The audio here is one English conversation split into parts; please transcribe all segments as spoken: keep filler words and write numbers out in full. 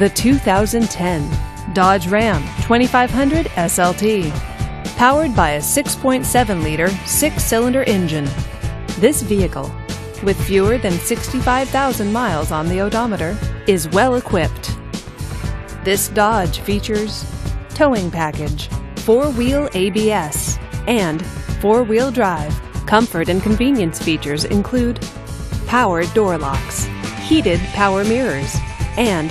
the two thousand ten Dodge Ram twenty-five hundred S L T. Powered by a six point seven liter six-cylinder engine, this vehicle, with fewer than sixty-five thousand miles on the odometer, is well equipped. This Dodge features towing package, four-wheel A B S, and four-wheel drive. Comfort and convenience features include power door locks, heated power mirrors, and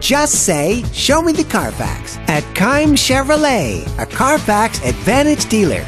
Just say, "Show me the Carfax" at Keim Chevrolet, a Carfax Advantage dealer.